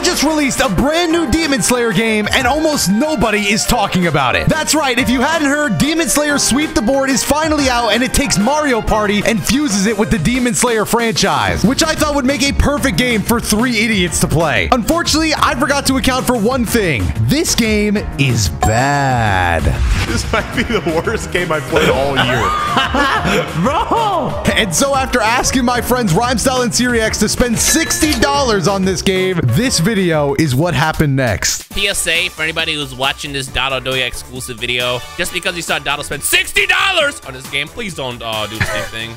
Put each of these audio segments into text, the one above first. They just released a brand new Demon Slayer game and almost nobody is talking about it. That's right, if you hadn't heard, Demon Slayer Sweep the Board is finally out and it takes Mario Party and fuses it with the Demon Slayer franchise, which I thought would make a perfect game for three idiots to play. Unfortunately, I forgot to account for one thing. This game is bad. This might be the worst game I've played all year. Bro! And so after asking my friends RhymeStyle and SiriX to spend $60 on this game, this video is what happened next. PSA for anybody who's watching this DotoDoya exclusive video, just because you saw Dotto spend $60 on this game, please don't do the same thing.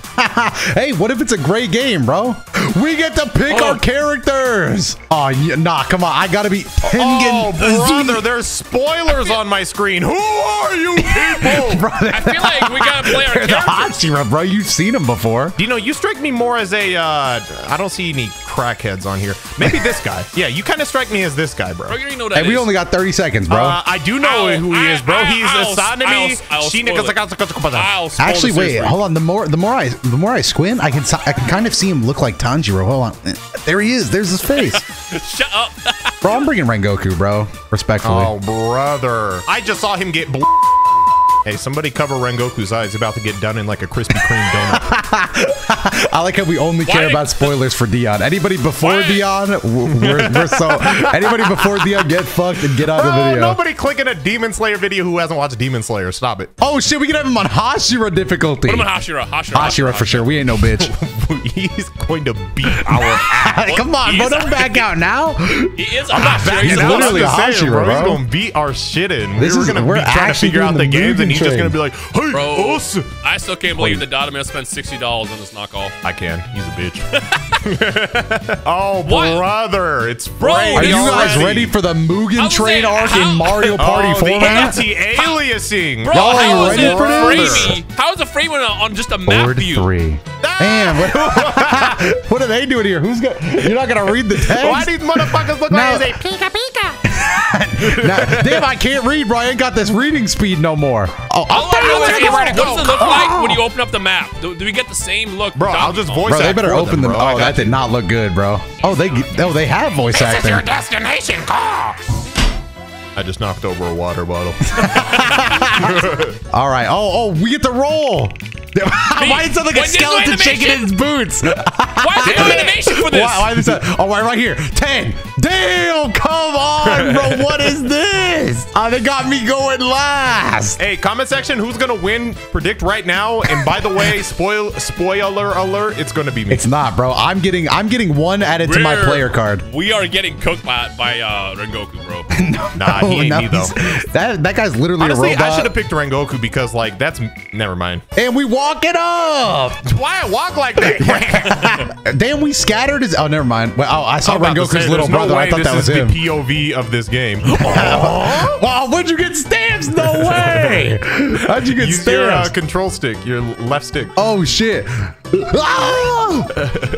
Hey, what if it's a great game, bro? We get to pick our characters. Oh, nah, come on. I gotta be Tengen. Oh, brother, there's spoilers on my screen. Who are you people? I feel like we gotta play our characters. Hashira, bro, you've seen him before. You know, you strike me more as a, I don't see any crackheads on here. Maybe this guy. Yeah, you kind of strike me as this guy, bro. Bro, you already know that. Hey, we only got 30 seconds, bro. I do know who he is, bro. He's Asanami. Actually, wait, hold on. The more I squint, I can kind of see him look like Tanjiro. Hold on. There he is. There's his face. Shut up. Bro, I'm bringing Rengoku, bro. Respectfully. Oh, brother. I just saw him get bl— Hey, somebody cover Rengoku's eyes. He's about to get done in like a Krispy Kreme donut. I like how we only care about spoilers for Dion. Anybody before Dion, we're so... Anybody before Dion, get fucked and get out of the video. Nobody clicking a Demon Slayer video who hasn't watched Demon Slayer. Stop it. Oh, shit. We can have him on Hashira difficulty. Put him on Hashira. Hashira for sure. We ain't no bitch. He's going to beat our ass. Come on, bro. Don't back out now. He is literally Hashira, bro. He's going to beat our shit in. We're trying to figure out the games and he's just gonna be like, hey, bro, I still can't believe the Dotto man spent $60 on this knockoff. I can. He's a bitch. Oh, brother, it's Frank. Are you guys ready for the Mugen train arc in Mario Party format? The anti-aliasing. Bro, y'all ready for this? How is a free one on just a map view? Damn, what are they doing here? Who's got? You're not gonna read the text? Why do these motherfuckers look like they say pika pika? Now, damn, I can't read, bro. I ain't got this reading speed no more. Oh, what does it look like when you open up the map? Do we get the same look? Bro, I'll just voice act. They better open them. Oh, that did not look good, bro. Oh, they have voice acting. This is your destination call. I just knocked over a water bottle. All right. Oh, we get the roll. Why is it like a skeleton shaking in its boots? Why is there no animation for this? Why is that? Oh, right here. 10. Damn, come on, bro. What is this? They got me going last. Hey, comment section, who's going to win? Predict right now. And by the way, spoiler alert, it's going to be me. It's not, bro. I'm getting one added to my player card. We are getting cooked by Rengoku, bro. Nah, he ain't me, though. That guy's literally a robot. I should have picked Rengoku because, like, that's... Never mind. And we walk it up. Why I walk like that? Damn, we scattered his... Oh, never mind. Well, I saw Rengoku's little brother. I thought that was him. This is the POV of this game. Oh. Wow, where'd you get stamps? No way. How'd you get stamps? Your control stick, your left stick. Oh, shit.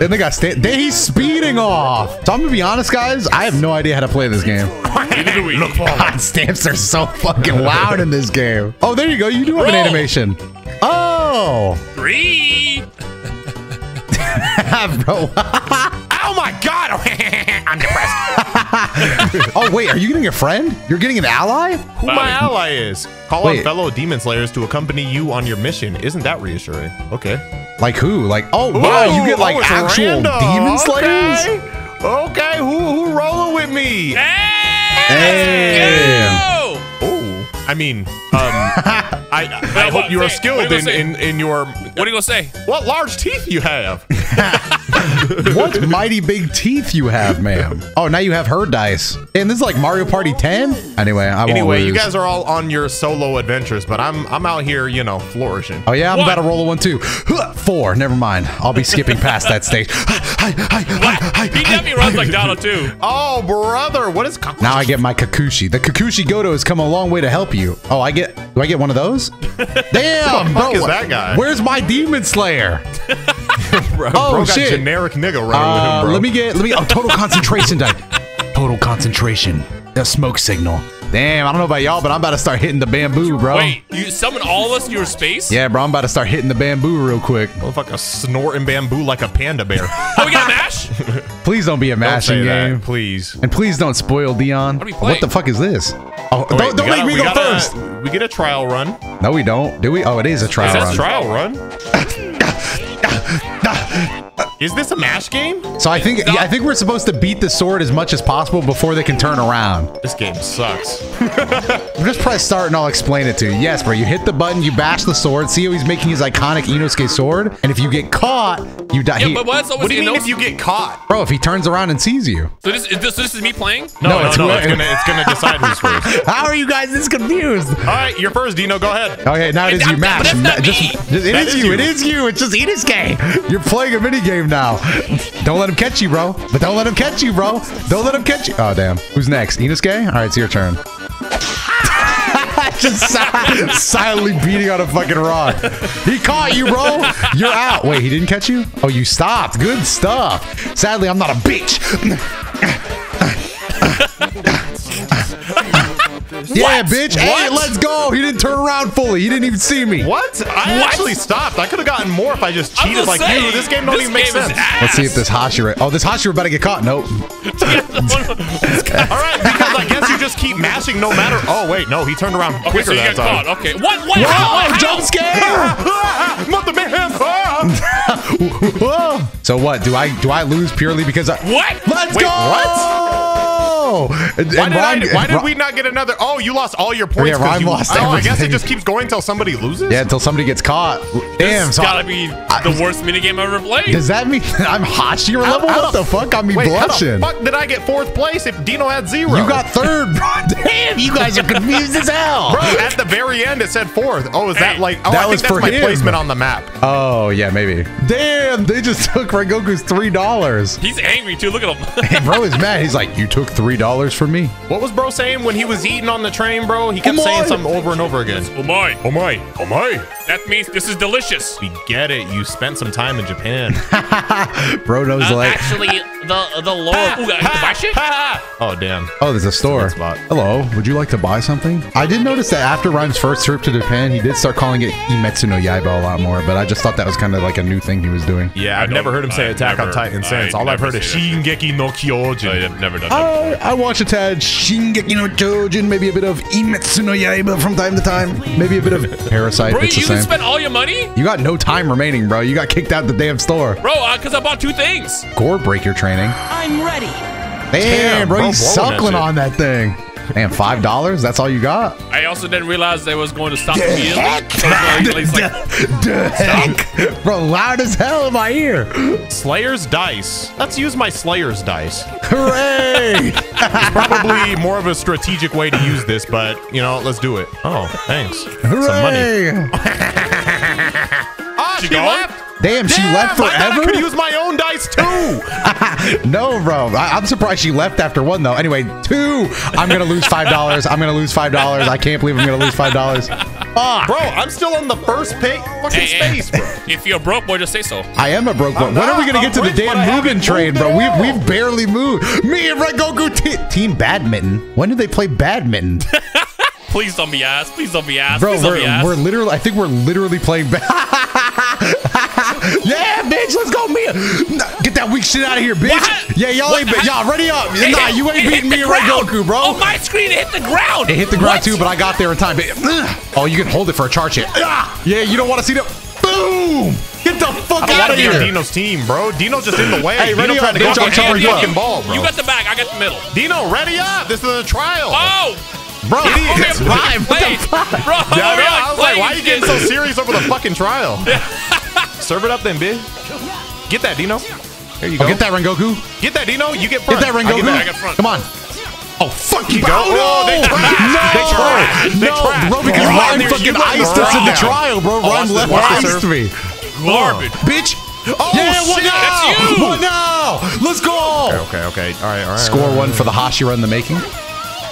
And they got stamps. He's speeding off. So I'm going to be honest, guys. I have no idea how to play this game. Look for God, stamps are so fucking loud in this game. Oh, there you go. You do have an animation. Oh. 3. Bro. Oh, my God. I'm depressed. Oh, wait. Are you getting a friend? You're getting an ally? Who my ally is? Call on fellow Demon Slayers to accompany you on your mission. Isn't that reassuring? Okay. Like who? Like, oh, wow. You get, like, actual Demon Slayers? Okay. Who rolling with me? Hey. I mean, I hope you are skilled in your... What are you going to say? What large teeth you have. What mighty big teeth you have, ma'am. Oh, now you have her dice. And this is like Mario Party 10? Anyway, I won't lose. You guys are all on your solo adventures, but I'm out here, you know, flourishing. Oh, yeah? I'm about to roll a 1, 2. 4. Never mind. I'll be skipping past that stage. He definitely runs like Dotto, too. Oh, brother. What is Kakushi? Now I get my Kakushi. The Kakushi Goto has come a long way to help you. Oh, do I get one of those? Damn, bro. Is that guy? Where's my Demon Slayer? Bro, bro shit. Got generic nigga running with him, bro. Let me get total concentration die. Total concentration. A smoke signal. Damn, I don't know about y'all, but I'm about to start hitting the bamboo, bro. Wait, you summon all of us in your space? Yeah, bro, I'm about to start hitting the bamboo real quick. Motherfucker snorting bamboo like a panda bear. Oh, we got a mash? Please don't be a mashing game. Please. And please don't spoil Dion. What the fuck is this? Oh, wait, don't make me go first. We get a trial run. No, we don't. Do we? Oh, it is a trial run. Is that trial run? Is this a mash game? So I think we're supposed to beat the sword as much as possible before they can turn around. This game sucks. Just press start and I'll explain it to you. Yes, bro, you hit the button, you bash the sword, see how he's making his iconic Inosuke sword, and if you get caught, you die. Yeah, but what do you mean if you get caught? Bro, if he turns around and sees you. So this is me playing? No, it's gonna decide who's first. How are you guys this confused? All right, you're first, Dino, go ahead. Okay, now it is you, Mash. It is you, it's just Inosuke. You're playing a mini game now. Don't let him catch you, bro. But don't let him catch you, bro. Don't let him catch you. Oh, damn. Who's next? Inosuke? All right, it's your turn. Just silently beating on a fucking rock. He caught you, bro. You're out. Wait, he didn't catch you? Oh, you stopped. Good stuff. Sadly, I'm not a bitch. Yeah, bitch. Hey, let's go. He didn't turn around fully. He didn't even see me. What? I actually stopped. I could have gotten more if I just cheated like you. This game don't even make sense. Let's see if this Hashira. Oh, this Hashira better get caught. Nope. All right, because I guess you just keep mashing no matter. Oh, wait. No, he turned around quicker that time. Okay, so you get caught. Okay. What? Whoa, jump scare. Whoa. So what? Do I lose purely because I... What? Let's go. What? Why did we not get another? Oh, you lost all your points. Yeah, you lost everything. I guess it just keeps going until somebody loses? Yeah, until somebody gets caught. Damn, so gotta be the worst minigame I've ever played. Does that mean I'm Hashira level? What the fuck? I'm blushing. How the fuck did I get 4th place if Dino had 0? You got 3rd, bro. Damn, you guys are confused as hell. Bro, at the very end, it said 4th. Oh, is that like, oh, that was for my placement on the map. Oh, yeah, maybe. Damn, they just took Rengoku's $3. He's angry, too. Look at him. Hey, bro is mad. He's like, you took $3 for me. What was bro saying when he was eating on the train, bro? He kept saying something over and over again. Oh my. Oh my. Oh my. That means this is delicious. We get it. You spent some time in Japan. Bro knows like. Actually, the lore. Ooh, I can buy shit? Oh, damn. Oh, there's a store. Hello. Would you like to buy something? I did notice that after Rhyme's first trip to Japan, he did start calling it Kimetsu no Yaiba a lot more, but I just thought that was kind of like a new thing he was doing. Yeah, I've never heard him say Attack on Titan since. All I've heard is Shingeki no Kyojin. I've never done that. I watch a tad Shingeki no Kyojin, maybe a bit of Kimetsu no Yaiba from time to time, maybe a bit of Parasite. Bro, you spent all your money? You got no time remaining, bro. You got kicked out the damn store. Bro, because I bought 2 things. Gore breaker training. I'm ready. Damn, bro, he's suckling on that thing. Damn, $5? That's all you got? I also didn't realize they was going to stop immediately. Heck? Bro, loud as hell in my ear. Slayer's dice. Let's use my Slayer's dice. Hooray! It's probably more of a strategic way to use this, but, you know, let's do it. Oh, thanks. Hooray! Some money. Oh, she left. Damn, she left forever? I could use my own dice, too! No, bro. I'm surprised she left after 1, though. Anyway, 2! I'm gonna lose $5. I'm gonna lose $5. I can't believe I'm gonna lose $5. Fuck. Bro, I'm still on the first page. Fucking space, bro. If you're broke, boy, just say so. I am a broke boy. When are we gonna get to the damn Mugen train, bro? We've barely moved. Me and Rengoku team badminton. When did they play badminton? Please don't be ass. Please don't be ass. Bro, we're literally... I think we're literally playing Yeah, bitch, let's go, Mia. Get that weak shit out of here, bitch. What? Yeah, y'all ain't y'all ready up. Nah, you ain't beating me and Rengoku, bro. Oh, my screen, it hit the ground. It hit the ground too, but I got there in time. Oh, you can hold it for a charge hit. Yeah, you don't want to see that. Boom! Get the fuck out of here. Dino's team, bro. Dino's just in the way. Hey, Dino trying to go cover your fucking ball, bro. You got the back, I got the middle. Dino, ready up. This is a trial. Oh. Bro, it's Prime. What the fuck? Bro, I was like, why are you getting so serious over the fucking trial? Serve it up then, bitch. Get that, Dino. There you go. Get that, Rengoku. Get that, Dino. You get front. Get that, Rengoku. I get front. Come on. Oh, fuck you, bro. No, they tried. No, bro, because Rhyme fucking iced us in the trial, bro. Rhyme left iced me. Garbage. Bitch. Oh, yeah, shit. That's you. What now? Let's go. Okay. All right. Score 1 for the Hashira in the making.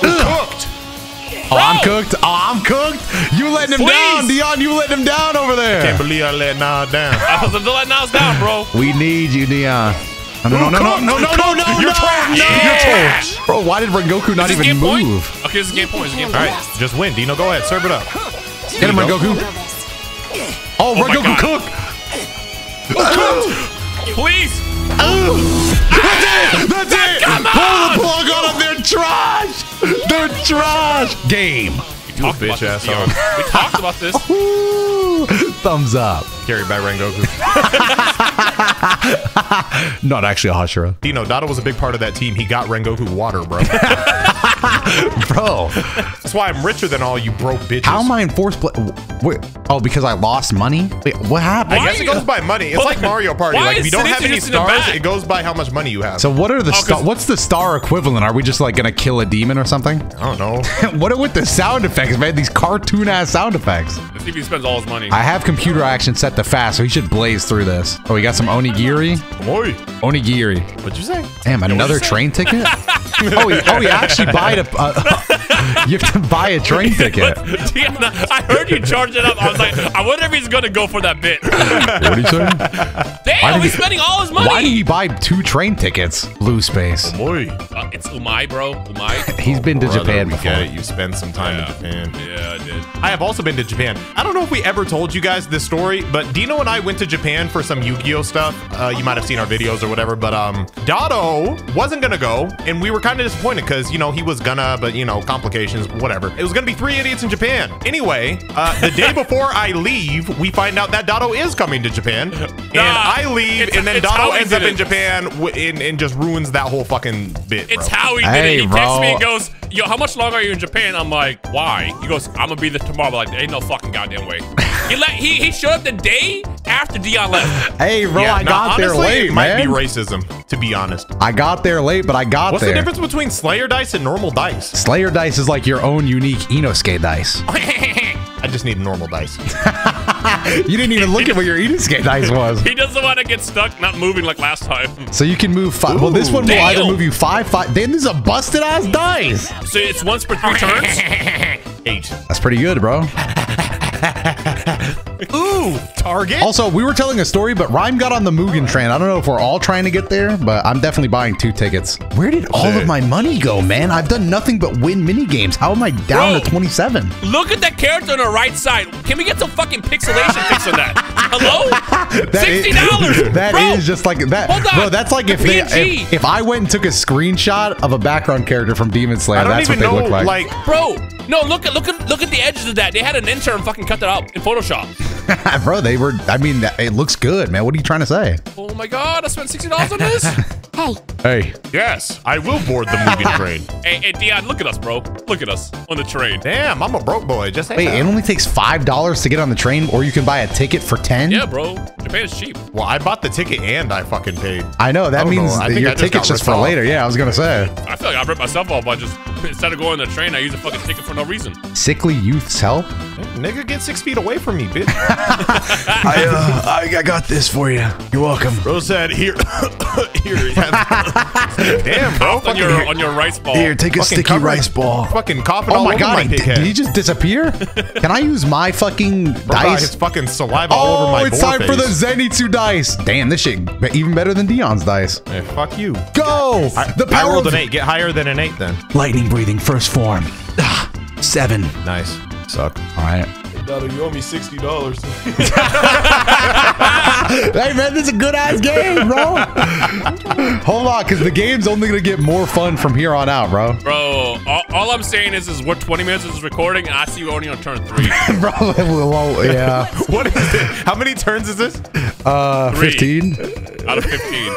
Cooked. Oh, I'm cooked. You letting him down, Dion. You letting him down over there. I can't believe I let Nas down. I was letting Nas down, bro. We need you, Dion. No, you're trash! You're trash! Bro, why did Rengoku not even move? Point? Okay, this is game point. Alright, just win. Dino, go ahead. Serve it up. Get him, Rengoku. Oh, Rengoku, cook! Oh, please! That's it! That's it! Pull the plug on them! They're trash! They're trash! Game. You bitch ass on. We talked about this. Ooh, thumbs up. Carried by Rengoku. Not actually a Hashira. Dino, Dada was a big part of that team. He got Rengoku water, bro. Bro. That's why I'm richer than all you broke bitches. How am I in fourth place? Oh, because I lost money? Wait, what happened? I guess it goes by money. It's like Mario Party. Like, if you don't have any stars, it goes by how much money you have. So what are the what's the star equivalent? Are we just like gonna kill a demon or something? I don't know. What are with the sound effects, man? These cartoon ass sound effects. Let's see if he spends all his money. I have computer action set to fast, so he should blaze through this. Oh, we got some onigiri. Boy. Onigiri. What'd you say? Damn, another train ticket? oh, he actually bought a... you have to buy a train ticket. Deanna, I heard you charge it up. I was like, I wonder if he's going to go for that bit. What are you saying? Damn, he's spending all his money. Why did he buy 2 train tickets? Blue space. It's umai, bro. Umai. He's been to Japan before. Get it. You spent some time in Japan. Yeah, I did. I have also been to Japan. I don't know if we ever told you guys this story, but Dino and I went to Japan for some Yu-Gi-Oh stuff. You might have seen our videos or whatever, but Dado wasn't going to go, and we were kind of disappointed because, you know, he was gonna, but, you know, complications, whatever. It was gonna be 3 idiots in Japan. Anyway, the day before I leave, we find out that Dado is coming to Japan, and I leave, and then Dado ends up in Japan and just ruins that whole fucking bit. It's how he did it. He texts me and goes, yo, how much longer are you in Japan? I'm like, why? He goes, I'm gonna be there tomorrow. I'm like, there ain't no fucking goddamn way. He showed up the day after Dion left. Hey, bro, yeah, I got honestly, there late, it might be racism, to be honest. I got there late, but I got there. What's the difference between Slayer dice and normal dice? Slayer dice is like your own unique Inosuke dice. I just need normal dice. You didn't even look at what your Inosuke dice was. He doesn't want to get stuck not moving like last time. So you can move 5. Ooh, well, this one will either move you 5, 5. Damn, this is a busted ass dice. So it's once per 3 turns? 8. That's pretty good, bro. Ooh, Target. Also, we were telling a story, but Rhyme got on the Mugen train. I don't know if we're all trying to get there, but I'm definitely buying 2 tickets. Where did all of my money go, man? I've done nothing but win mini games. How am I down to 27? Look at that character on the right side. Can we get some fucking pixelation fix on that? Hello? $60. That is just like that. Hold on. Bro, that's like if I went and took a screenshot of a background character from Demon Slayer, that's what they look like. Bro, no, look at the edges of that. They had an intern fucking cut that out in Photoshop. Bro, they were, I mean, it looks good, man. What are you trying to say? Oh my God, I spent $60 on this? Hey. Yes, I will board the Mugen train. Hey, Dion, look at us, bro. Look at us on the train. Damn, I'm a broke boy. Just wait, it only takes $5 to get on the train, or you can buy a ticket for 10? Yeah, bro. Japan is cheap. Well, I bought the ticket and I fucking paid. I know, that means your ticket's just for later. Yeah, I was going to say. I feel like I ripped myself off by just, instead of going on the train, I used a fucking ticket for no reason. Sickly youths help? Nigga, get 6 feet away from me, bitch. I got this for you. You're welcome. Bro said, here. Damn, bro. On your rice ball. Here, take a fucking sticky rice ball. Fucking coughing all over my dick head. Did he just disappear? Can I use my fucking dice? His fucking saliva all over my it's time face. For the Zenitsu dice. Damn, this shit even better than Dion's dice. Hey, fuck you. Go! The power I rolled an 8. Get higher than an 8 then. Lightning breathing, first form. 7. Nice. Suck. All right. Hey, Dada, you owe me $60. Hey, man, this is a good-ass game, bro. Hold on, because the game's only going to get more fun from here on out, bro. Bro, all I'm saying is we're 20 minutes into this recording, and I see you only on turn 3. Bro, yeah. What is it? How many turns is this? 15. Out of 15.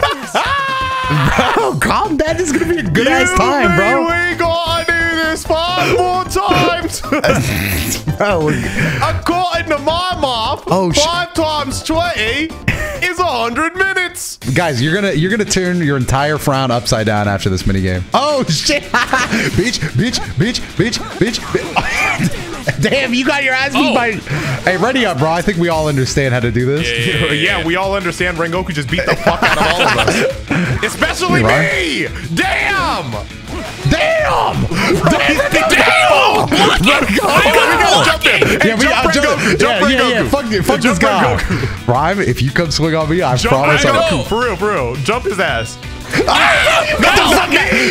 Bro, calm down. This is going to be a good-ass time, bro. We got it. 5 more times. According to my mom, 5 times 20 is 100 minutes. Guys, you're gonna turn your entire frown upside down after this minigame. Oh shit! bitch. Damn, you got your ass beat by. Hey, ready up, bro. I think we all understand how to do this. Yeah, we all understand. Rengoku just beat the fuck out of all of us, especially me. Damn. Damn! Damn! Damn! Rengoku. Fuck this guy. Rhyme, if you come swing on me, I promise I'll... For real. Jump his ass.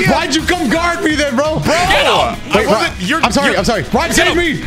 Why'd you come guard me then, bro? I'm sorry. Rhyme, save me.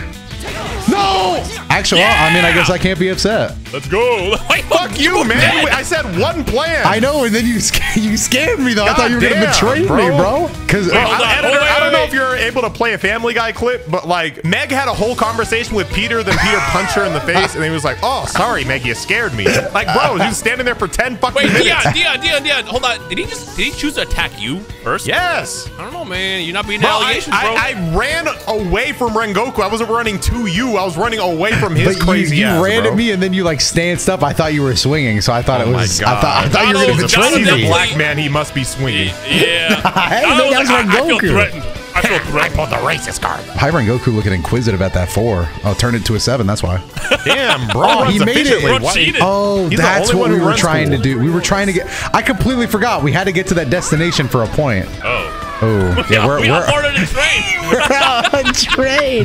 No! Actually, yeah. I mean, I guess I can't be upset. Let's go. Wait, fuck you, man. I said one plan. I know, and then you scammed me, though. God, I thought you were going to betray me, bro. Because I don't know if you're able to play a Family Guy clip, but, like, Meg had a whole conversation with Peter, then Peter punched her in the face, and he was like, oh, sorry, Meg, you scared me. Like, bro, he was standing there for 10 fucking minutes. Wait, Dion, hold on. Did he choose to attack you first? Yes. I don't know, man. You're not being allegations, bro. I ran away from Rengoku. I wasn't running to you. I was running away from his crazy ass, bro. You ran at me and then you like stanced up. I thought you were swinging, so I thought it was. I thought you were going to betray me. Black man, he must be swinging. Yeah. I feel threatened. I pulled the racist card. Rengoku looking inquisitive at that 4. Oh, turned it to a 7. That's why. Damn, bro. Oh, he made it. Oh, that's what we were trying to do. We were trying to get. I completely forgot. We had to get to that destination for a point. Oh. Oh, yeah, we're on board of the train.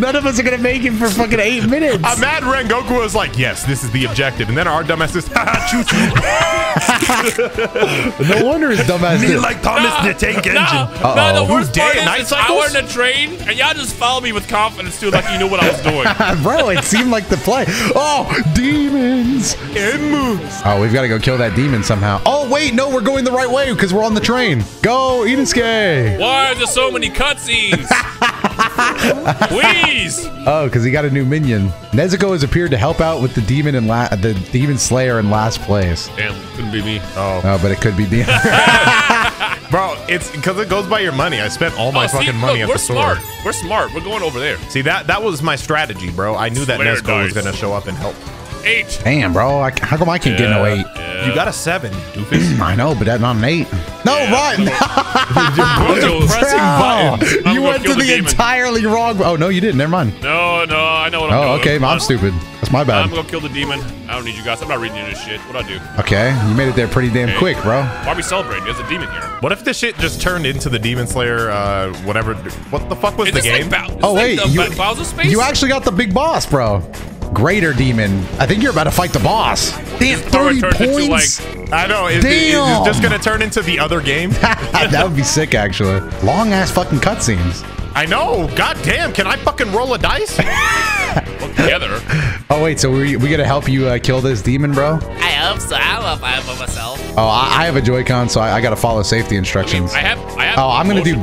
None of us are gonna make it for fucking 8 minutes. I'm mad. Rengoku was like, "Yes, this is the objective," and then our dumbass is, "No wonder his dumbass did." Like Thomas the Tank Engine. No, the worst part is I were in a train, and y'all just followed me with confidence too, like you knew what I was doing. Bro, it seemed like the play. Oh, demons! Oh, we've got to go kill that demon somehow. Oh wait, no, we're going the right way because we're on the train. Go, Eden. Why are there so many cutscenes? Please. Oh, because he got a new minion. Nezuko has appeared to help out with the demon and the demon slayer in last place. Damn, couldn't be me. Oh, but it could be me. Bro, it's because it goes by your money. I spent all my fucking money at the store. We're smart. We're going over there. See, that was my strategy, bro. I knew that Nezuko was gonna show up and help. 8. Damn, bro. How come I can't get no 8? Yeah. You got a 7, doofus. I know, but that's not an 8. No, Ryan. You went to the entirely wrong. Oh, no, you didn't. Never mind. No, I know what I'm doing. Oh, okay. I'm stupid. That's my bad. I'm going to kill the demon. I don't need you guys. I'm not reading you this shit. What'd I do? Okay. You made it there pretty damn quick, bro. Why are we celebrating? There's a demon here. What if this shit just turned into the Demon Slayer, whatever? What the fuck was the game? Oh, wait. You actually got the big boss, bro. Greater demon. I think you're about to fight the boss. Damn, 30 points. I know. Is it just going to turn into the other game? That would be sick, actually. Long ass fucking cutscenes. I know. God damn. Can I fucking roll a dice? Together. Oh, wait. So we got to help you kill this demon, bro? I hope so. I don't know if I have myself. Oh, I have a Joy-Con, so I got to follow safety instructions. I have oh, I'm going to do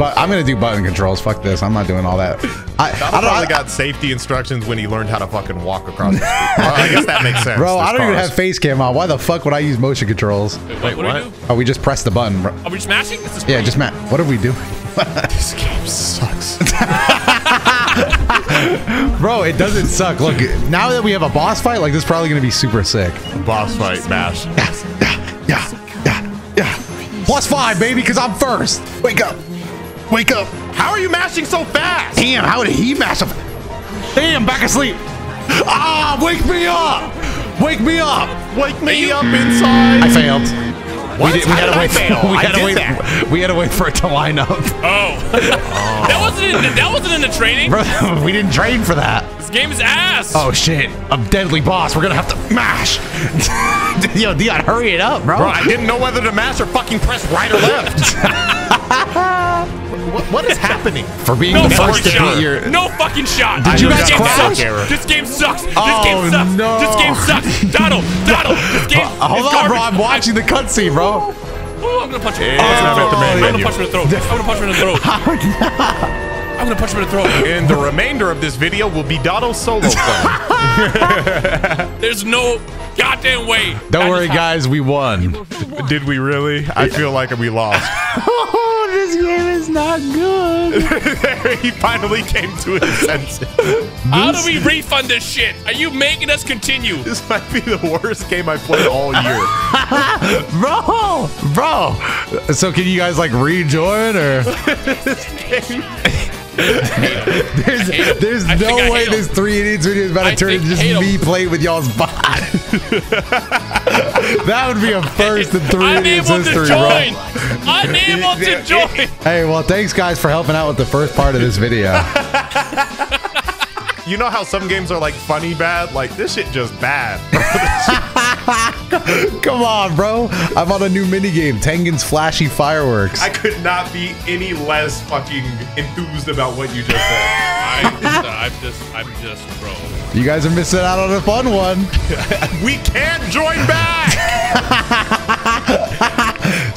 button controls. Fuck this. I'm not doing all that. I probably got safety instructions when he learned how to fucking walk across the street. Well, I guess that makes sense. Bro, I don't even have face cam on. Why the fuck would I use motion controls? Wait, what? Do? Oh, we just pressed the button, bro. Are we smashing? Yeah, just Matt. What are we doing? This game sucks. Bro, it doesn't suck. Look, now that we have a boss fight, like this is probably going to be super sick. Boss fight, mash. Yeah. +5, baby, because I'm first. Wake up. How are you mashing so fast? Damn, how did he mash up? Damn, back asleep. Ah, wake me up inside. I failed. What? We had to wait for it to line up. Oh. That wasn't in the training. Bro, we didn't train for that. This game is ass. Oh, shit. I'm deadly boss. We're going to have to mash. Yo, Dion, hurry it up, bro. I didn't know whether to mash or fucking press right or left. What is happening? For being the first to beat your... No fucking shot. Did you guys crash? This game sucks. This game sucks. Donald. This game Hold on, bro. I'm watching the cutscene, bro. Oh, I'm going to punch him. I'm going to punch him in the throat. And the remainder of this video will be Donald's solo play. There's no goddamn way. Don't worry, guys. We won. Did we really? I feel like we lost. This game is not good. He finally came to his senses. How do we refund this shit? Are you making us continue? This might be the worst game I played all year. Bro. So can you guys like rejoin or? This game. There's no way this 3 Idiots video is about to turn into just me playing with y'all's bot. That would be a first in 3 Idiots history, bro. Unable to join. Hey, well, thanks guys for helping out with the first part of this video. You know how some games are like funny bad? Like this shit just bad. Come on, bro. I'm on a new minigame, Tengen's Flashy Fireworks. I could not be any less fucking enthused about what you just said. I'm just, bro. You guys are missing out on a fun one. We can't join back.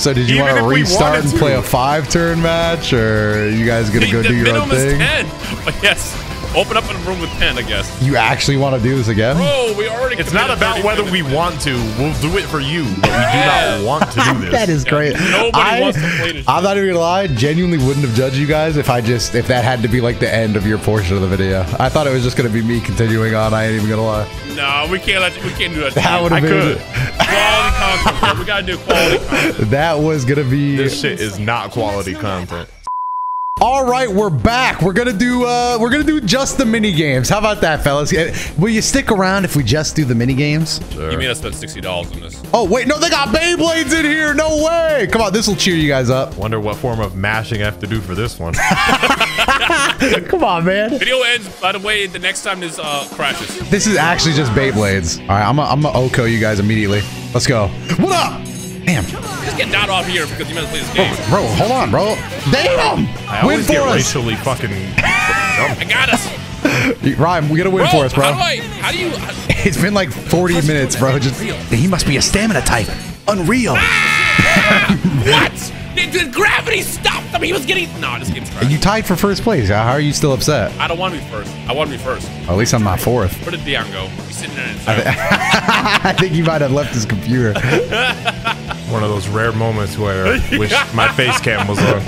So did you want to restart and play a 5-turn match? Or are you guys going to go do your own thing? The minimum is 10, but yes. Open up in a room with 10, I guess. You actually want to do this again? Bro, we already... It's not about whether we want to. We'll do it for you, but we do not want to do this. That is great. Nobody wants to play this. I'm not even going to lie. I genuinely wouldn't have judged you guys if that had to be like the end of your portion of the video. I thought it was just going to be me continuing on. I ain't even going to lie. No, we can't do that. That would have been... Quality content. We got to do quality content. That was going to be... This shit is not quality content. All right, we're back. We're gonna do just the mini games. How about that, fellas? Will you stick around if we just do the mini games? Sure. You mean I spent $60 on this? Oh wait, no, they got Beyblades in here. No way! Come on, this will cheer you guys up. Wonder what form of mashing I have to do for this one. Come on, man. Video ends. By the way, the next time this crashes. This is actually just Beyblades. All right, I'm gonna OCO you guys immediately. Let's go. What up? Damn. Just get Dot off here because you might play this game. Bro, hold on, bro. Damn! I win for us. Racially fucking. I got us. Rhyme, we gotta win for us, bro. How do you? It's been like 40 minutes, bro. Just. He must be a stamina type. Unreal. Ah! What? Did gravity stop him? He was getting. No, this game's trash. You tied for first place. How are you still upset? I don't want to be first. I want to be first. Well, at least I'm not fourth. Where did Dion go? He's sitting there. I think he might have left his computer. One of those rare moments where I wish my face cam was on.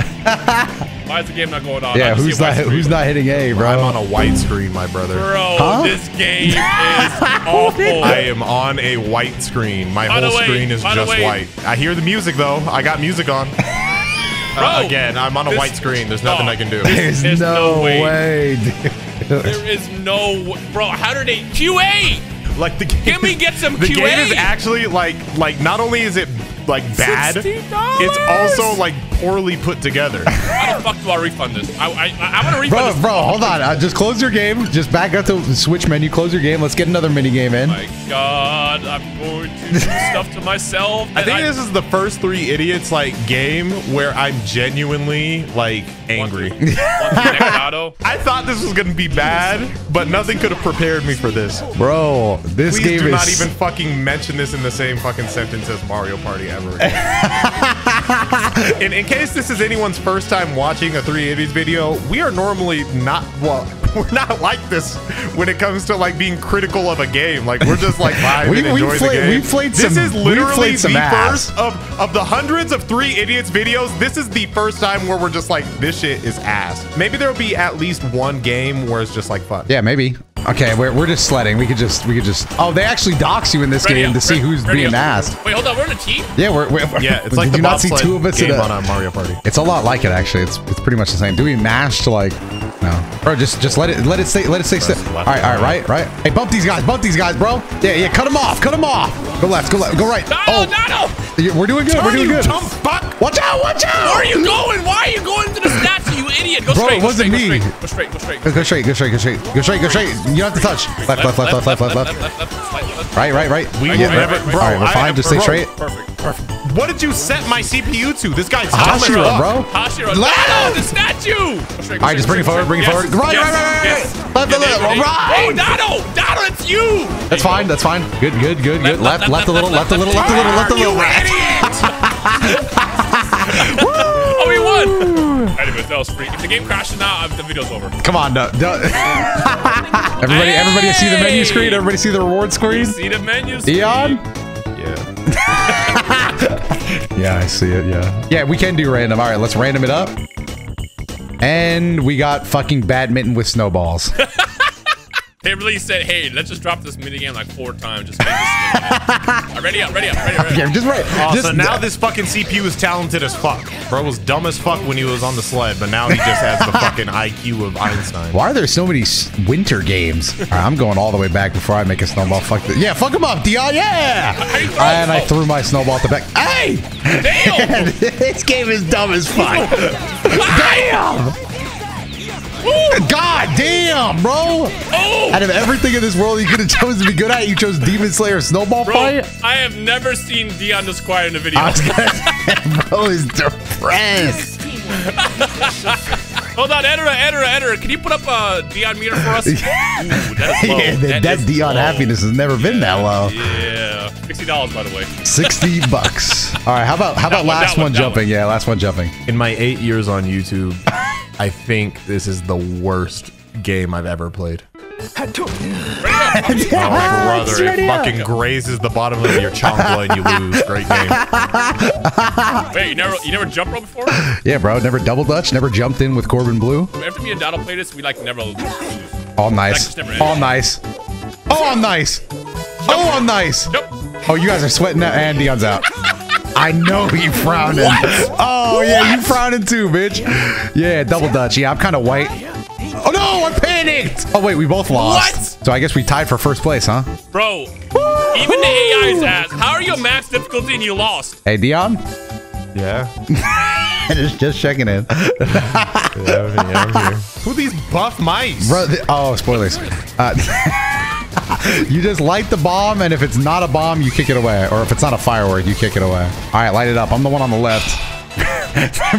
Why is the game not going on? Yeah, who's not hitting A, bro? I'm on a white screen, my brother. Bro, this game is awful. I am on a white screen. My whole screen is just white. I hear the music, though. I got music on. Bro, again, I'm on a white screen. There's nothing I can do. There's no way. There is no... Bro, how did they... QA! Like, the game... Can we get some QA? The game is actually, like, not only is it... like bad, it's also like poorly put together. How the fuck do I refund this? I want to refund this. Bro, hold on. Just close your game. Just back up to the Switch menu. Close your game. Let's get another mini game in. Oh my God, I'm going to do stuff to myself. I think this is the first 3 Idiots like game where I'm genuinely like angry. I thought this was gonna be bad, but nothing could have prepared me for this. Bro, this game is... Please do not even fucking mention this in the same fucking sentence as Mario Party ever again. And in case this is anyone's first time watching a 3 Idiots video, we are normally not, well, we're not like this when it comes to like being critical of a game. Like we're just like live and enjoy the game. This is literally the first of the hundreds of 3 Idiots videos. This is the first time where we're just like, this shit is ass. Maybe there'll be at least one game where it's just like fun. Yeah, maybe. Okay, we're just sledding. We could just. Oh, they actually dox you in this game to see who's being asked. Wait, hold on. We're in a team. Yeah, we're it's like did you not see two of us in a Mario Party? It's a lot like it actually. It's pretty much the same. Do we mash to like? No, bro. Just let it stay still. All right. Hey, bump these guys, bro. Yeah. Cut them off. Go left. Go right. No. We're doing good. Watch out. Where are you going? Why are you going to the statue? You idiot. Go straight. Bro, it wasn't me. Go straight. You don't have to touch. Left. Right. Bro, we're fine. Just stay straight. Perfect. What did you set my CPU to? This guy's Hashira, bro. Hashira. No, the statue. All right, just bring it forward. Right. Left. Dotto, it's you. That's fine. Good. Left a little. You idiot. Oh, we won! That was free. If the game crashes now, the video's over. Come on, no. Everybody, see the menu screen. Everybody see the reward screen. You see the menu screen. Eon. Yeah. Yeah, I see it. Yeah. Yeah, we can do random. All right, let's random it up. And we got fucking badminton with snowballs. They really said, hey, let's just drop this minigame like 4 times. Just make this minigame. Ready up. Okay, just wait. Oh, just, so now this fucking CPU is talented as fuck. Bro was dumb as fuck when he was on the sled, but now he just has the fucking IQ of Einstein. Why are there so many winter games? All right, I'm going all the way back before I make a snowball. Fuck this. Yeah, fuck him up, Dion. Yeah. And I threw my snowball at the back. Hey! Damn! This game is dumb as fuck. Damn! Ooh. God damn, bro! Oh. Out of everything in this world you could have chosen to be good at, you chose Demon Slayer Snowball Fight? I have never seen Dion Desquire in a video. Bro is depressed. Hold on, editor, can you put up a Dion meter for us? Ooh, that's low. Yeah, that Dion happiness has never been that low. Yeah, $60 by the way. $60. All right, how about last one jumping? Yeah, last one jumping. In my 8 years on YouTube. I think this is the worst game I've ever played. Oh brother, it fucking grazes the bottom of your chancla and you lose. Great game. Wait, you never jumped rope before? Yeah, bro, never double dutch, never jumped in with Corbin Blue. After me and Donald play this, we like never lose. All nice. Nope. Oh, you guys are sweating that, and Dion's out. I know you frowning. Oh, yeah, you frowning too, bitch. Yeah, double dutch. Yeah, I'm kind of white. Oh, no, I panicked. Oh, wait, we both lost. What? So I guess we tied for first place, huh? Bro, even the AI's ass. How are you max difficulty and you lost? Hey, Dion? Yeah? just checking in. Yeah, I'm here. Who these buff mice? Bro, oh, spoilers. You just light the bomb, and if it's not a bomb, you kick it away. Or if it's not a firework, you kick it away. All right, light it up. I'm the one on the left.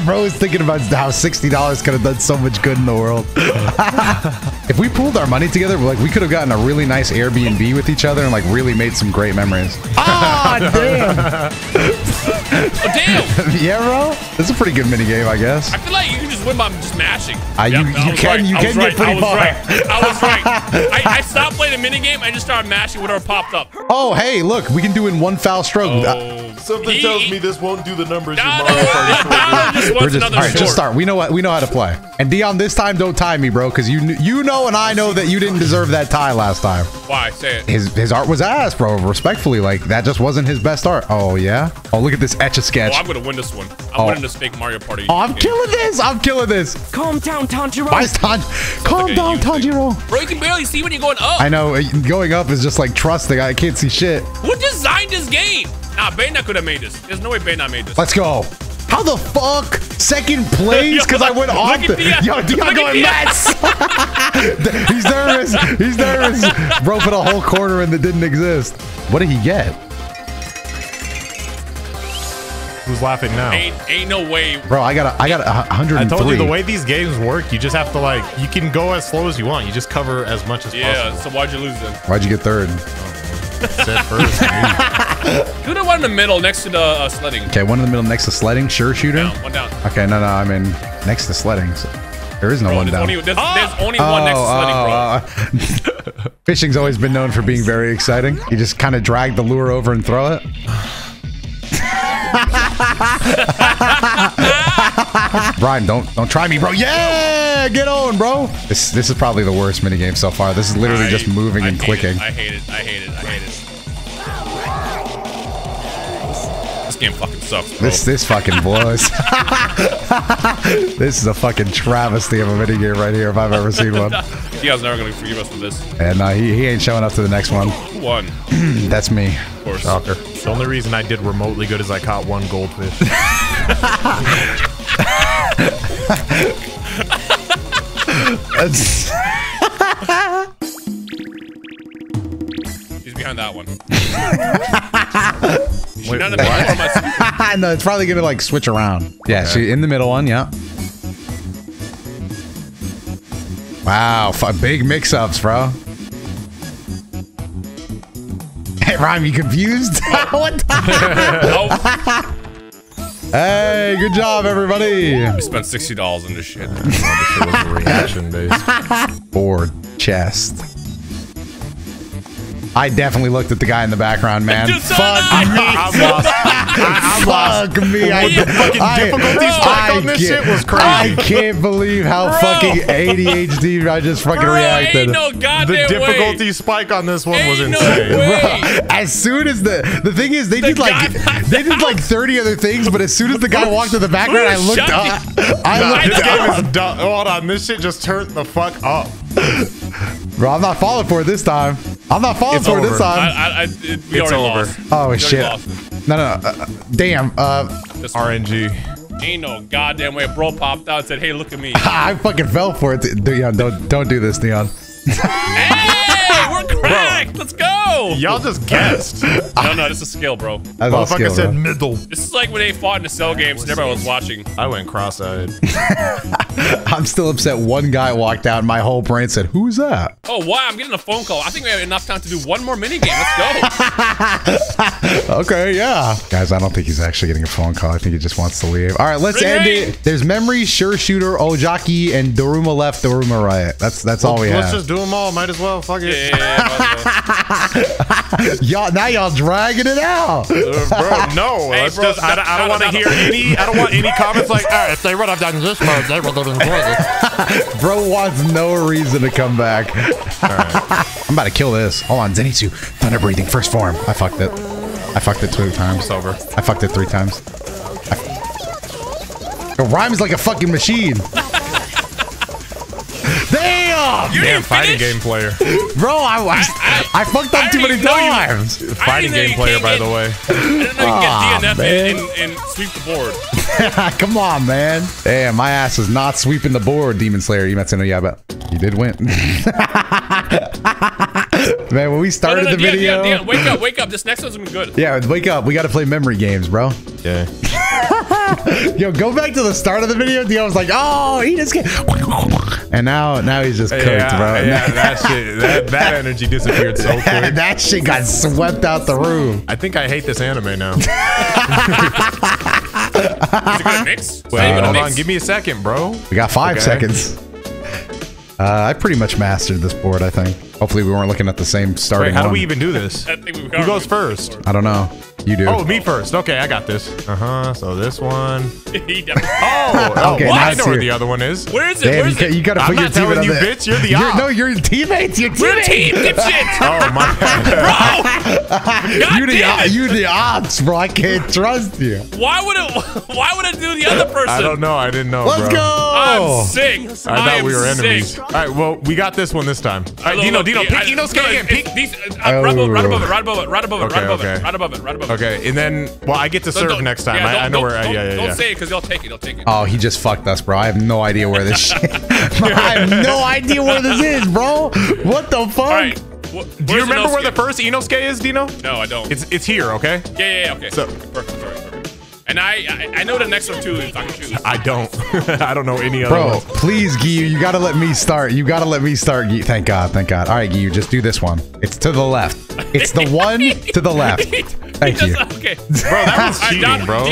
Bro is thinking about how $60 could have done so much good in the world. If we pooled our money together, like we could have gotten a really nice Airbnb with each other and like really made some great memories. Ah, oh, damn! Yeah, bro. This is a pretty good minigame, I guess. I feel like you can just win by just mashing. You can get pretty far. I was right. I stopped playing the minigame. I just started mashing whatever popped up. Oh, hey, look, we can do in one foul stroke. Oh, something tells me this won't do the numbers. Just start. We know how to play. And Dion, this time don't tie me, bro, because you know and I know that you didn't deserve that tie last time. Why? Say it. His art was ass, bro. Respectfully, like that just wasn't his best art. Oh yeah. Oh look at this etch-a-sketch. Oh, I'm gonna win this one. I'm winning this fake Mario Party. Oh, I'm killing this. Calm down, Tanjiro. Calm down, Tanjiro. Bro, you can barely see when you're going up. I know. Going up is just like trusting. I can't see shit. Who designed this game? Nah, Baina could have made this. There's no way Baina made this. Let's go. How the fuck? Second place? Because I went off the... Yo, Dion going nuts. He's nervous. Bro put a whole corner in that didn't exist. What did he get? Who's laughing now? Ain't no way. Bro, I got 103. I told you, the way these games work, you just have to like... You can go as slow as you want. You just cover as much as possible. Yeah, so why'd you lose then? Why'd you get third? Set first. Do the one in the middle next to the sledding. Okay, one in the middle next to sledding. Sure, shooter. One down. Okay, no, I mean next to sledding. So there is no one down. There's only one next to sledding, bro. Fishing's always been known for being very exciting. You just kind of drag the lure over and throw it. Brian, don't try me, bro. Yeah, get on, bro. This is probably the worst minigame so far. This is literally just moving and clicking. I hate it. This game fucking sucks, bro. This fucking blows. This is a fucking travesty of a minigame right here if I've ever seen one. Dion's never gonna forgive us for this. And he ain't showing up to the next one. One. That's me. Of course. Shocker. The only reason I did remotely good is I caught one goldfish. He's behind that one. No, it's probably gonna like switch around. Yeah, okay. She in the middle one. Yeah. Wow, big mix-ups, bro. Hey, Rhyme, you confused? What? Oh. Hey, good job, everybody. We spent $60 on this shit. This shit was reaction based. Board chest. I definitely looked at the guy in the background, man. Fuck me. The fucking difficulties on this shit was crazy. I can't believe how fucking ADHD I just fucking reacted. The difficulty spike on this one was insane. Bro, as soon as the thing is, they did like 30 other things, but as soon as the guy walked in the background, I looked up. This game is dumb. Hold on, this shit just turned the fuck up. Bro, I'm not falling for it this time. It's over this time. It's over. Oh shit! No. Damn. RNG. Ain't no goddamn way. Bro popped out and said, "Hey, look at me." I fucking fell for it, Neon. Don't do this, Neon. Hey, we're cracked. Bro. Let's go. Y'all just guessed. No, this is skill, bro. Motherfucker said middle. This is like when they fought in the Cell games and everyone was watching. I went cross-eyed. I'm still upset one guy walked out and my whole brain said, who's that? Oh, wow, I'm getting a phone call. I think we have enough time to do one more minigame. Let's go. Okay, yeah. Guys, I don't think he's actually getting a phone call. I think he just wants to leave. All right, let's end it. There's Memory, Sure Shooter, Ojaki, and Daruma left, Daruma right. That's all we have. Let's just do them all. Might as well. Fuck it. Yeah. Now y'all dragging it out. Bro, no. Hey, bro, just, I don't want to hear any. I don't want any comments like, all right, if they run up down this mode, they will live in the Bro wants no reason to come back. All right. I'm about to kill this. Hold on, Zenitsu. Thunder breathing, first form. I fucked it. I fucked it 2 times. It's over. I fucked it 3 times. The rhyme is like a fucking machine. Damn! Damn fighting game player. Bro, I fucked up too many times. Fighting game player, by the way. I didn't know you could get DNF and sweep the board. Come on, man. Damn, my ass is not sweeping the board, Demon Slayer. Kimetsu no Yaiba. You did win. Man, when we started the video... Dion, wake up, wake up. This next one's gonna be good. Yeah, wake up. We gotta play memory games, bro. Yeah. Yo, go back to the start of the video. Dion was like, oh, he just came. And now he's just cooked, bro. Yeah, that shit, that energy disappeared so quick. That shit got swept out the room. I think I hate this anime now. Is it gonna mix? Wait, hold on, give me a second, bro. We got 5 seconds. I pretty much mastered this board, I think. Hopefully we weren't looking at the same starting one. Wait, how do we even do this? Who goes first? I don't know. You do. Oh, me first. Okay, I got this. Uh-huh. So this one. Okay, I know where the other one is. Where is it? Damn, you gotta put your team in. I'm not telling you, bitch. You're the op. No, you're teammates. You're teammates. We're team, dipshit. Oh, my God. Bro. You're the ops, bro. I can't trust you. Why would it do the other person? I don't know. I didn't know, Let's go. I'm sick. I thought we were enemies. All right, well, we got this one this time. All right, Dino, pick Inosuke again. Right above it. Okay, and then, well, I get to serve next time. I know where. Yeah. Don't say it because they'll take it. Oh, he just fucked us, bro. I have no idea where this shit. I have no idea where this is, bro. What the fuck? All right. Do you remember where the first Inosuke is, Dino? No, I don't. It's here, okay? Yeah. Okay. So perfect. And I know the next one too. If I can choose. I don't. I don't know any other. Bro, please, Giyu, you gotta let me start. You gotta let me start. Giyu. Thank God. All right, Giyu, just do this one. It's to the left. It's the one to the left. Thank you. Okay. Bro, that was cheating, bro.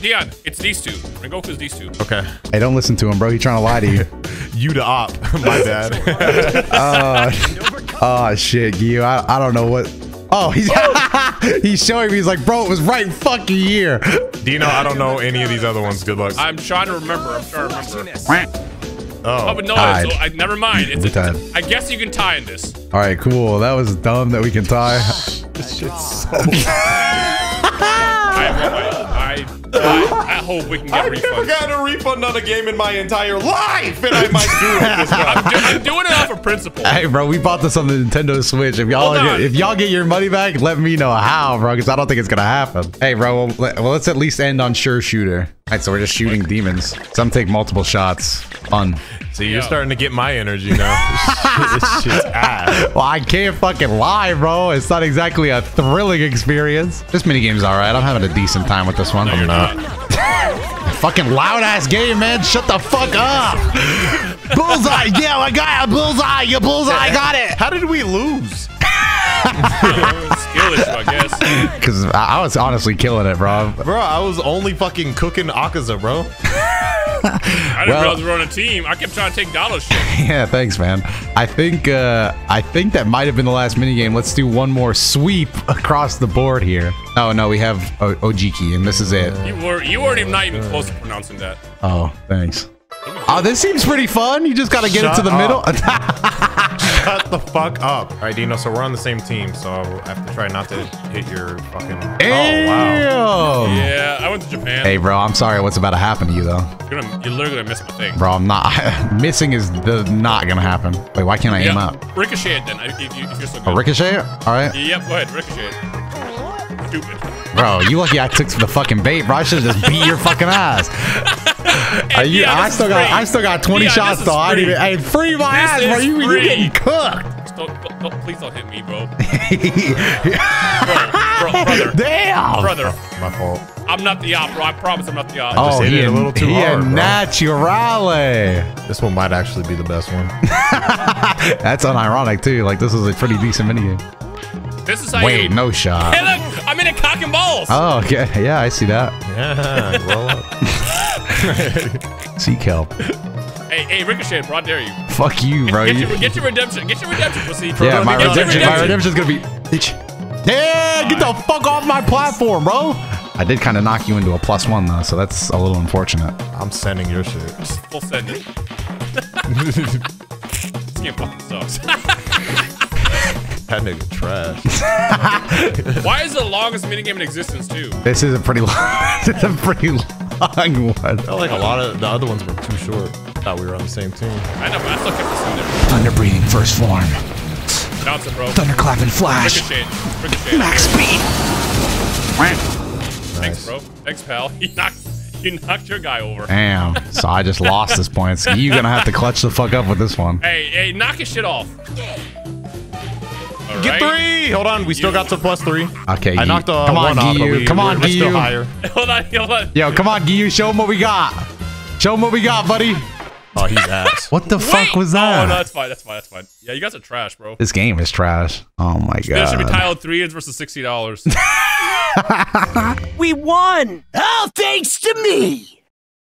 Dion. It's these two. Rengoku's these two. Okay. Hey, don't listen to him, bro. He's trying to lie to you. You the op. My bad. Oh, shit, Giyu. I don't know what. Oh, he's showing me. He's like, bro, it was right fucking here. Dino, I don't know any of these other ones. Good luck. I'm trying to remember. Oh, but no, never mind. I guess you can tie in this. All right, cool. That was dumb that we can tie. This shit's so I hope we can get a refund. I've never gotten a refund on a game in my entire life, and I might do it this time. I'm doing it off of principle. Hey, bro, we bought this on the Nintendo Switch. If y'all get your money back, let me know how, bro, because I don't think it's going to happen. Hey, bro, well, let's at least end on Sure Shooter. All right, so we're just shooting demons. Some take multiple shots. Fun. See, you're starting to get my energy now. This shit's ass. Well, I can't fucking lie, bro. It's not exactly a thrilling experience. This minigame's all right. I'm having a decent time with this one. No, you're not. Fucking loud ass game, man. Shut the fuck up. Bullseye. Yeah, I got a bullseye. Your bullseye got it. How did we lose? Skill issue, I guess. Because I was honestly killing it, bro. Bro, I was only fucking cooking Akaza, bro. I didn't realize we were on a team. I kept trying to take Dollar's shit. Yeah, thanks, man. I think that might have been the last minigame. Let's do one more sweep across the board here. Oh no, we have Ojiki, and this is it. You weren't even not even close to pronouncing that. Oh, thanks. Oh, this seems pretty fun. You just gotta get it to the middle. Shut the fuck up. All right, Dino, so we're on the same team, so I'll have to try not to hit your fucking... Damn. Oh, wow. Yeah, I went to Japan. Hey, bro, I'm sorry what's about to happen to you, though. You're literally gonna miss my thing. Bro, I'm not... Missing is not gonna happen. Wait, why can't I aim up? Ricochet it, then, if you're so good. Oh, ricochet it? All right. Yep, go ahead, ricochet it. Stupid. Bro, you lucky I took the fucking bait, bro. I should've just beat your fucking ass. Are you, yeah, I still got 20 shots though. I didn't even. Hey, free my ass, bro. You getting cooked. Please don't hit me, bro. brother. Damn. Brother. My fault. I'm not the op, bro. I promise I'm not the op. Oh, he a little too hard, bro. Naturale. This one might actually be the best one. That's unironic too. Like, this is a pretty decent minigame. This is how Wait, no shot. Hey, look, I'm in a cock and balls. Oh, okay. Yeah, I see that. Yeah, roll up. Seek help. Hey, Ricochet, bro, I dare you. Fuck you, bro. Get your redemption. Get your redemption, pussy. Yeah, my redemption's gonna be... Yeah, get the fuck off my platform, bro. I did kind of knock you into a +1, though, so that's a little unfortunate. I'm sending your shit. We'll send it. This game fucking sucks. That nigga trash. Why is the longest minigame in existence, too? This is a pretty long... This is a pretty long... One. I felt like a lot of the other ones were too short. Thought we were on the same team. I know, but I still kept this in there. Thunder breathing first form. Johnson, bro. Thunderclap and flash. Ricochet. Max speed. Nice. Thanks, bro. Thanks, pal. You knocked your guy over. Damn. So I just lost this point. So you're gonna have to clutch the fuck up with this one. Hey, knock his shit off. All right. Get 3! Hold on, we still got to +3. Okay, I knocked a 1 out. Come on, Giyu. Hold on. Yo, come on, Giyu. Show him what we got. Show him what we got, buddy. Oh, he's ass. What the fuck was that? Oh, no, that's fine. Yeah, you guys are trash, bro. This game is trash. Oh, my God. This should be titled 3 ends versus $60. We won! Oh, thanks to me!